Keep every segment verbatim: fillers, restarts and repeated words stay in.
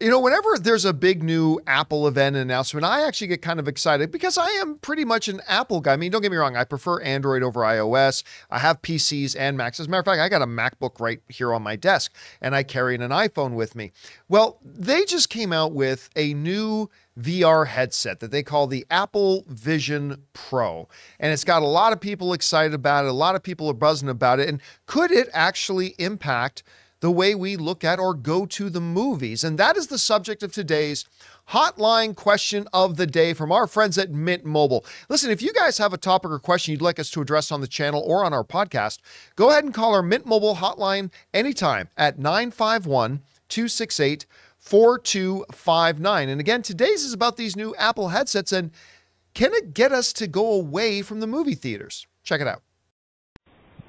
You know, whenever there's a big new Apple event announcement, I actually get kind of excited because I am pretty much an Apple guy. I mean, don't get me wrong. I prefer Android over iOS. I have P Cs and Macs. As a matter of fact, I got a MacBook right here on my desk, and I carry an iPhone with me. Well, they just came out with a new V R headset that they call the Apple Vision Pro. And it's got a lot of people excited about it. A lot of people are buzzing about it. And could it actually impact the way we look at or go to the movies? And that is the subject of today's hotline question of the day from our friends at Mint Mobile. Listen, if you guys have a topic or question you'd like us to address on the channel or on our podcast, go ahead and call our Mint Mobile hotline anytime at nine five one, two six eight, four two five nine. And again, today's is about these new Apple headsets and can it get us to go away from the movie theaters? Check it out.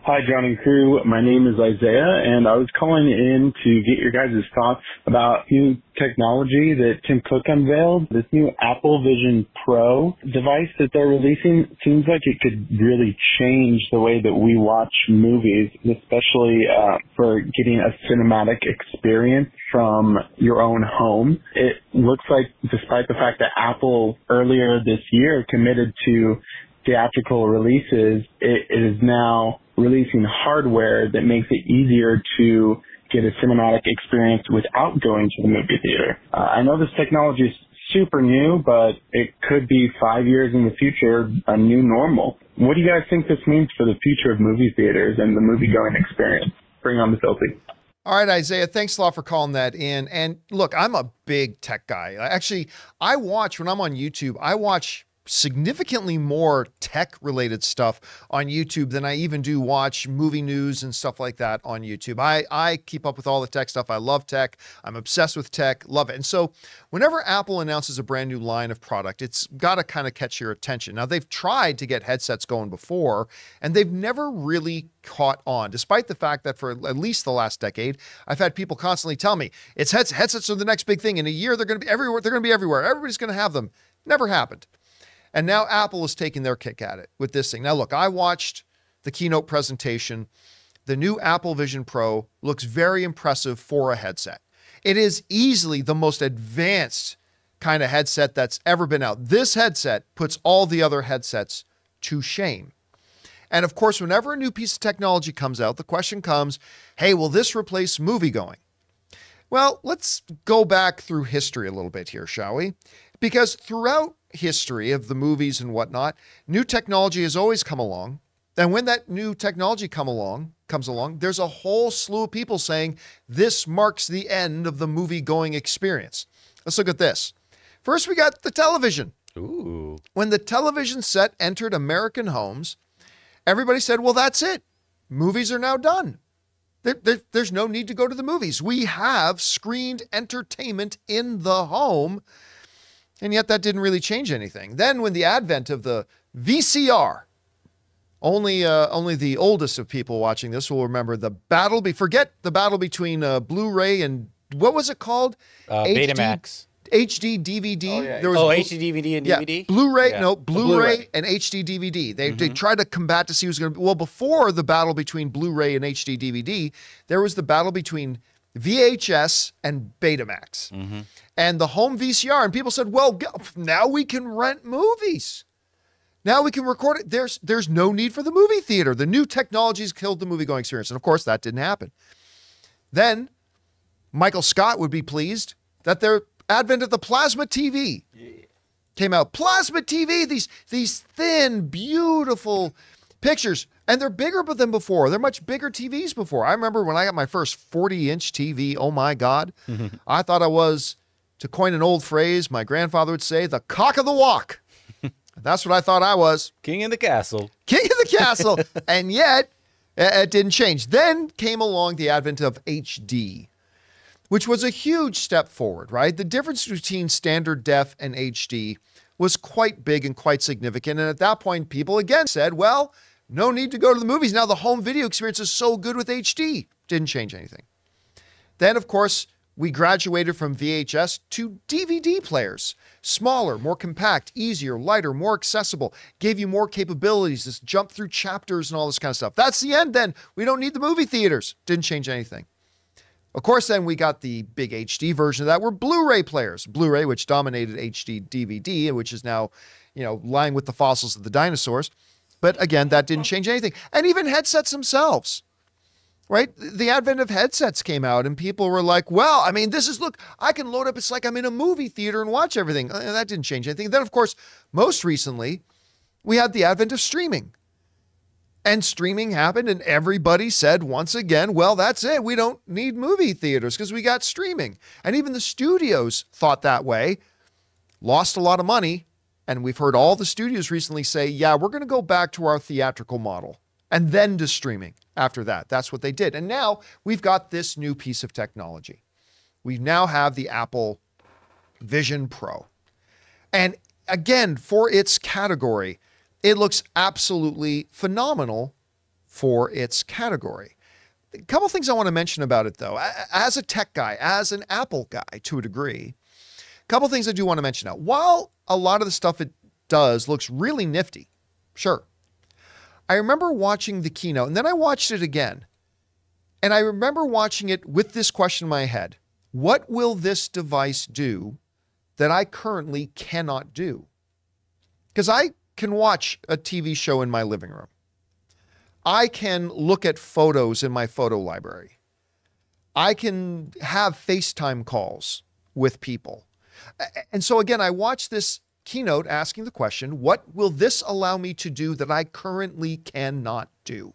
Hi, John and crew. My name is Isaiah, and I was calling in to get your guys' thoughts about new technology that Tim Cook unveiled. This new Apple Vision Pro device that they're releasing seems like it could really change the way that we watch movies, especially uh, for getting a cinematic experience from your own home. It looks like, despite the fact that Apple earlier this year committed to theatrical releases, it is now releasing hardware that makes it easier to get a cinematic experience without going to the movie theater. Uh, I know this technology is super new, but it could be five years in the future, a new normal. What do you guys think this means for the future of movie theaters and the movie-going experience? Bring on the selfie. All right, Isaiah, thanks a lot for calling that in. And look, I'm a big tech guy. Actually, I watch, when I'm on YouTube, I watch significantly more tech-related stuff on YouTube than I even do watch movie news and stuff like that on YouTube. I, I keep up with all the tech stuff. I love tech. I'm obsessed with tech. Love it. And so whenever Apple announces a brand new line of product, it's got to kind of catch your attention. Now, they've tried to get headsets going before, and they've never really caught on, despite the fact that for at least the last decade, I've had people constantly tell me, it's heads headsets are the next big thing. In a year, they're going to be everywhere. They're going to be everywhere. Everybody's going to have them. Never happened. And now Apple is taking their kick at it with this thing. Now, look, I watched the keynote presentation. The new Apple Vision Pro looks very impressive for a headset. It is easily the most advanced kind of headset that's ever been out. This headset puts all the other headsets to shame. And of course, whenever a new piece of technology comes out, the question comes, hey, will this replace movie going? Well, let's go back through history a little bit here, shall we? Because throughout history of the movies and whatnot, new technology has always come along. And when that new technology come along, comes along, there's a whole slew of people saying, this marks the end of the movie-going experience. Let's look at this. First, we got the television. Ooh. When the television set entered American homes, everybody said, well, that's it. Movies are now done. There, there, there's no need to go to the movies. We have screened entertainment in the home. And yet that didn't really change anything. Then when the advent of the V C R, only uh, only the oldest of people watching this will remember the battle, be forget the battle between uh, Blu-ray and, what was it called? Uh, H D, Betamax. H D D V D. Oh, yeah. There was oh H D D V D and yeah, D V D? Blu-ray, yeah. no, Blu-ray Blu and H D D V D. They, mm-hmm. they tried to combat to see who's going to be, well, before the battle between Blu-ray and H D D V D, there was the battle between V H S and Betamax. Mm-hmm. And the home V C R, and people said, well, now we can rent movies. Now we can record it. There's, there's no need for the movie theater. The new technologies killed the movie-going experience. And of course, that didn't happen. Then Michael Scott would be pleased that their advent of the plasma T V yeah. came out. Plasma T V, these, these thin, beautiful pictures. And they're bigger than before. They're much bigger T Vs before. I remember when I got my first forty-inch T V, oh my God. I thought I was, to coin an old phrase, my grandfather would say, the cock of the walk. That's what I thought I was. King in the castle. King in the castle. And yet, it didn't change. Then came along the advent of H D, which was a huge step forward, right? The difference between standard def and H D was quite big and quite significant. And at that point, people again said, well, no need to go to the movies. Now the home video experience is so good with H D. Didn't change anything. Then, of course, we graduated from V H S to D V D players. Smaller, more compact, easier, lighter, more accessible. Gave you more capabilities. This jump through chapters and all this kind of stuff. That's the end then. We don't need the movie theaters. Didn't change anything. Of course, then we got the big H D version of that were Blu-ray players. Blu-ray, which dominated H D D V D, which is now, you know, lying with the fossils of the dinosaurs. But again, that didn't change anything. And even headsets themselves, right? The advent of headsets came out and people were like, well, I mean, this is, look, I can load up. It's like I'm in a movie theater and watch everything. And that didn't change anything. Then, of course, most recently, we had the advent of streaming. And streaming happened and everybody said once again, well, that's it. We don't need movie theaters because we got streaming. And even the studios thought that way, lost a lot of money. And we've heard all the studios recently say, yeah, we're going to go back to our theatrical model and then to streaming after that. That's what they did. And now we've got this new piece of technology. We now have the Apple Vision Pro. And again, for its category, it looks absolutely phenomenal for its category. A couple of things I want to mention about it, though. As a tech guy, as an Apple guy to a degree, a couple of things I do want to mention. Now, while a lot of the stuff it does looks really nifty, sure, I remember watching the keynote, and then I watched it again. And I remember watching it with this question in my head. What will this device do that I currently cannot do? Because I can watch a T V show in my living room. I can look at photos in my photo library. I can have FaceTime calls with people. And so again, I watched this keynote asking the question, what will this allow me to do that I currently cannot do?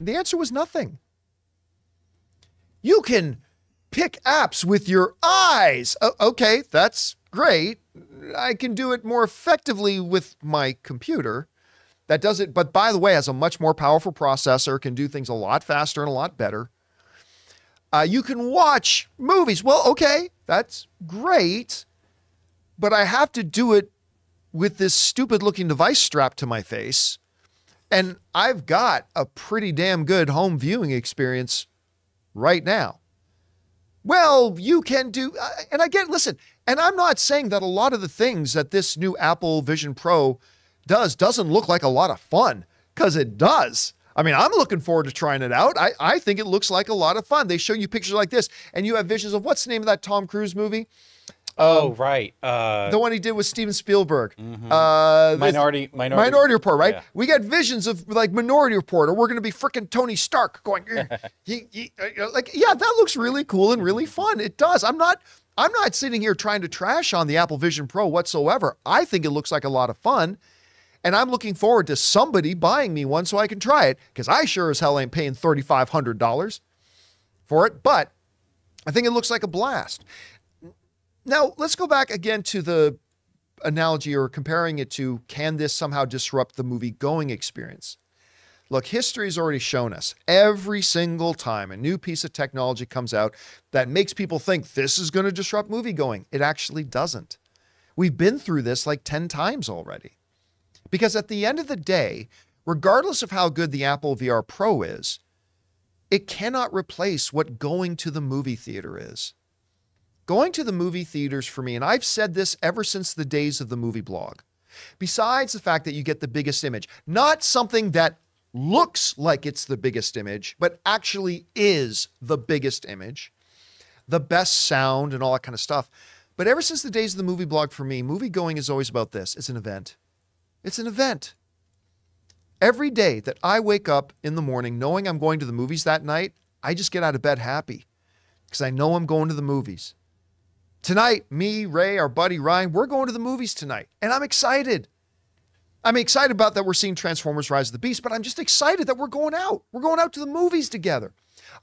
The answer was nothing. You can pick apps with your eyes. Okay, that's great. I can do it more effectively with my computer. That does it, but by the way, has a much more powerful processor, can do things a lot faster and a lot better. Uh, you can watch movies. Well, okay, that's great, but I have to do it with this stupid-looking device strapped to my face, and I've got a pretty damn good home viewing experience right now. Well, you can do, and again, listen, and I'm not saying that a lot of the things that this new Apple Vision Pro does doesn't look like a lot of fun, because it does. I mean, I'm looking forward to trying it out. I, I think it looks like a lot of fun. They show you pictures like this, and you have visions of, what's the name of that Tom Cruise movie? Oh, um, right. Uh, the one he did with Steven Spielberg. Mm-hmm. uh, Minority, Minority Minority Report, right? Yeah. We got visions of like Minority Report, or we're going to be frickin' Tony Stark going, he, he, like, yeah, that looks really cool and really fun. It does. I'm not, I'm not sitting here trying to trash on the Apple Vision Pro whatsoever. I think it looks like a lot of fun, and I'm looking forward to somebody buying me one so I can try it, because I sure as hell ain't paying thirty-five hundred dollars for it, but I think it looks like a blast. Now, let's go back again to the analogy, or comparing it to, can this somehow disrupt the movie-going experience? Look, history has already shown us every single time a new piece of technology comes out that makes people think this is going to disrupt movie-going, it actually doesn't. We've been through this like ten times already. Because at the end of the day, regardless of how good the Apple V R Pro is, it cannot replace what going to the movie theater is. Going to the movie theaters for me, and I've said this ever since the days of the movie blog, besides the fact that you get the biggest image, not something that looks like it's the biggest image, but actually is the biggest image, the best sound and all that kind of stuff. But ever since the days of the movie blog for me, movie going is always about this. It's an event. It's an event. Every day that I wake up in the morning knowing I'm going to the movies that night, I just get out of bed happy because I know I'm going to the movies. Tonight, me, Ray, our buddy Ryan, we're going to the movies tonight, and I'm excited. I'm excited about that we're seeing Transformers: Rise of the Beast, but I'm just excited that we're going out. We're going out to the movies together.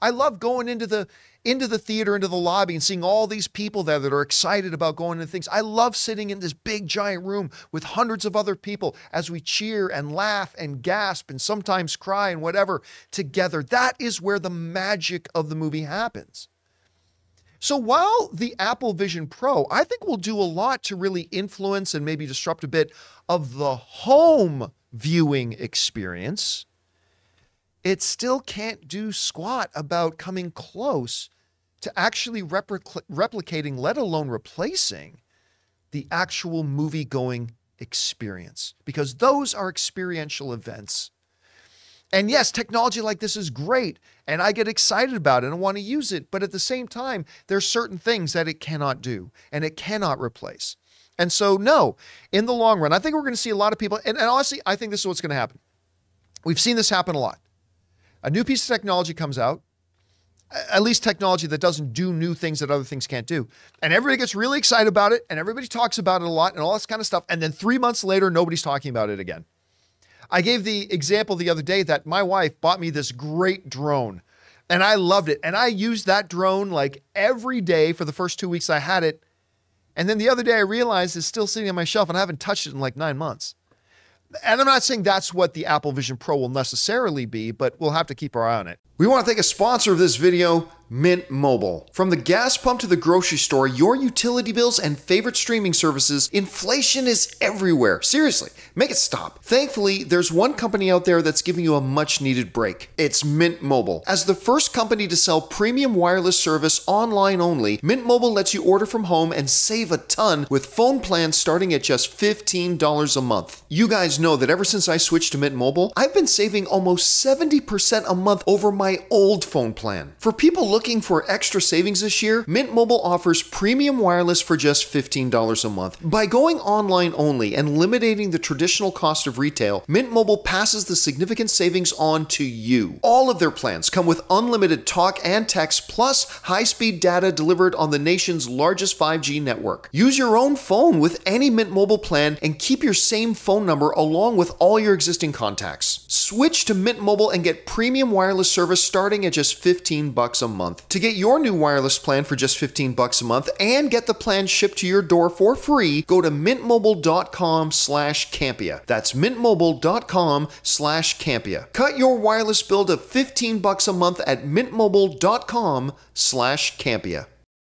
I love going into the, into the theater, into the lobby, and seeing all these people there that are excited about going into things. I love sitting in this big, giant room with hundreds of other people as we cheer and laugh and gasp and sometimes cry and whatever together. That is where the magic of the movie happens. So while the Apple Vision Pro, I think, will do a lot to really influence and maybe disrupt a bit of the home viewing experience, it still can't do squat about coming close to actually repl- replicating, let alone replacing, the actual movie-going experience. Because those are experiential events. And yes, technology like this is great, and I get excited about it and want to use it, but at the same time, there are certain things that it cannot do and it cannot replace. And so, no, in the long run, I think we're going to see a lot of people, and, and honestly, I think this is what's going to happen. We've seen this happen a lot. A new piece of technology comes out, at least technology that doesn't do new things that other things can't do. And everybody gets really excited about it, and everybody talks about it a lot and all this kind of stuff. And then three months later, nobody's talking about it again. I gave the example the other day that my wife bought me this great drone, and I loved it. And I used that drone like every day for the first two weeks I had it. And then the other day I realized it's still sitting on my shelf and I haven't touched it in like nine months. And I'm not saying that's what the Apple Vision Pro will necessarily be, but we'll have to keep our eye on it. We want to thank a sponsor of this video, Mint Mobile. From the gas pump to the grocery store, your utility bills and favorite streaming services, inflation is everywhere. Seriously, make it stop. Thankfully, there's one company out there that's giving you a much needed break. It's Mint Mobile. As the first company to sell premium wireless service online only, Mint Mobile lets you order from home and save a ton with phone plans starting at just fifteen dollars a month. You guys know that ever since I switched to Mint Mobile, I've been saving almost seventy percent a month over my old phone plan. For people looking for extra savings this year, Mint Mobile offers premium wireless for just fifteen dollars a month. By going online only and eliminating the traditional cost of retail, Mint Mobile passes the significant savings on to you. All of their plans come with unlimited talk and text, plus high-speed data delivered on the nation's largest five G network. Use your own phone with any Mint Mobile plan and keep your same phone number along with all your existing contacts. Switch to Mint Mobile and get premium wireless service starting at just fifteen bucks a month. To get your new wireless plan for just fifteen bucks a month and get the plan shipped to your door for free, go to mint mobile dot com slash Campea. That's mint mobile dot com slash Campea. Cut your wireless bill to fifteen bucks a month at mint mobile dot com slash Campea.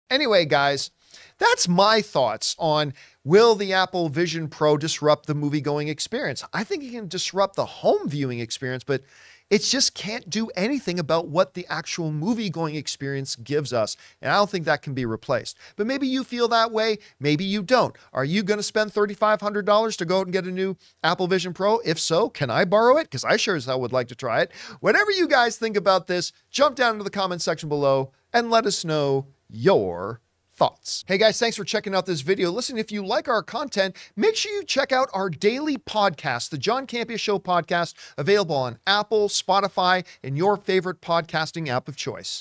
Anyway, guys, that's my thoughts on, will the Apple Vision Pro disrupt the movie-going experience? I think it can disrupt the home viewing experience, but it just can't do anything about what the actual movie-going experience gives us, and I don't think that can be replaced. But maybe you feel that way, maybe you don't. Are you going to spend thirty-five hundred dollars to go out and get a new Apple Vision Pro? If so, can I borrow it? Because I sure as hell would like to try it. Whatever you guys think about this, jump down into the comment section below and let us know your thoughts. Hey guys, thanks for checking out this video. Listen, if you like our content, make sure you check out our daily podcast, the John Campea Show podcast, available on Apple, Spotify, and your favorite podcasting app of choice.